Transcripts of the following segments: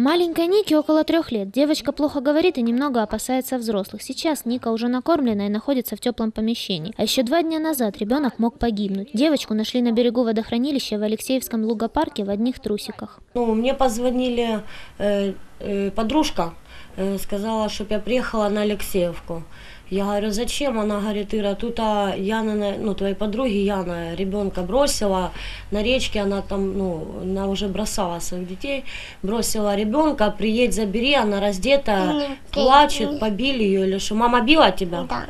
Маленькой Нике около 3 лет. Девочка плохо говорит и немного опасается взрослых. Сейчас Ника уже накормлена и находится в теплом помещении. А еще 2 дня назад ребенок мог погибнуть. Девочку нашли на берегу водохранилища в Алексеевском лугопарке в одних трусиках. Мне позвонили подружка, сказала, чтобы я приехала на Алексеевку. Я говорю, зачем? Она говорит, Ира, тут Яна, твоей подруги Яна ребенка бросила на речке, она там, она уже бросала своих детей, бросила ребенка, приедь, забери, она раздета, плачет, побили ее или что? Мама била тебя? Да.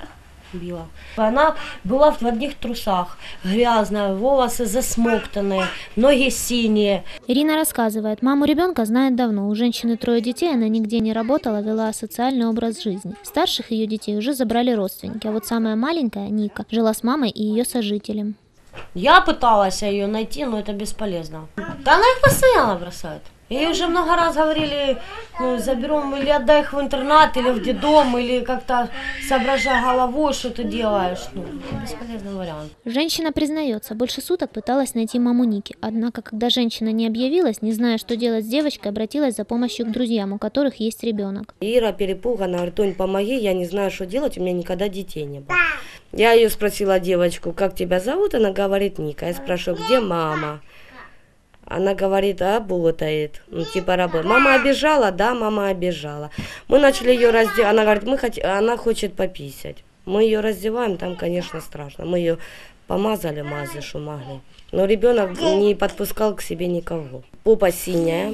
Била. Она была в одних трусах, грязная, волосы засмоктанные, ноги синие. Ирина рассказывает, маму ребенка знает давно. У женщины 3 детей, она нигде не работала, вела социальный образ жизни. Старших ее детей уже забрали родственники, а вот самая маленькая, Ника, жила с мамой и ее сожителем. Я пыталась ее найти, но это бесполезно. Да она их постоянно бросает. Ей уже много раз говорили, заберем или отдай их в интернат, или в детдом, или как-то соображай головой, что ты делаешь. Бесполезный вариант. Женщина признается, больше суток пыталась найти маму Ники. Однако, когда женщина не объявилась, не зная, что делать с девочкой, обратилась за помощью к друзьям, у которых есть ребенок. Ира перепугана, говорит, Тонь, помоги, я не знаю, что делать, у меня никогда детей не было. Я ее спросила, девочку, как тебя зовут? Она говорит, Ника. Я спрашиваю, где мама? Она говорит, работает, работает. Мама обижала, да, мама обижала. Мы начали ее раздевать, она говорит, она хочет пописать. Мы ее раздеваем, там, конечно, страшно. Мы ее помазали, что могли. Но ребенок не подпускал к себе никого. Попа синяя.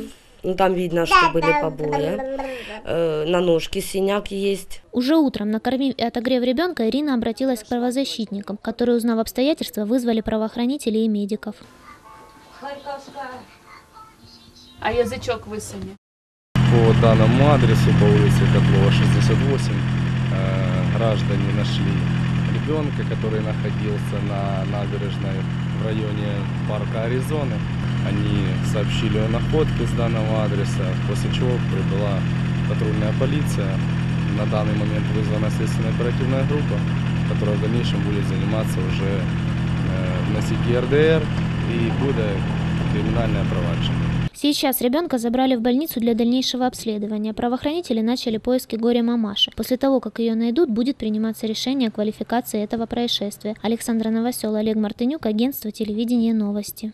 Там видно, что были побои. На ножке синяк есть. Уже утром, накормив и отогрев ребенка, Ирина обратилась к правозащитникам, которые, узнав обстоятельства, вызвали правоохранителей и медиков. А язычок высуни. По данному адресу по улице Котлова 68 граждане нашли ребенка, который находился на набережной в районе парка Аризоны. Они сообщили о находке с данного адреса, после чего прибыла патрульная полиция. На данный момент вызвана следственная оперативная группа, которая в дальнейшем будет заниматься уже вносить РДР и будет криминальное проваджение. Сейчас ребенка забрали в больницу для дальнейшего обследования. Правоохранители начали поиски горе-мамаши. После того, как ее найдут, будет приниматься решение о квалификации этого происшествия. Александр Новоселл, Олег Мартынюк, Агентство телевидения Новости.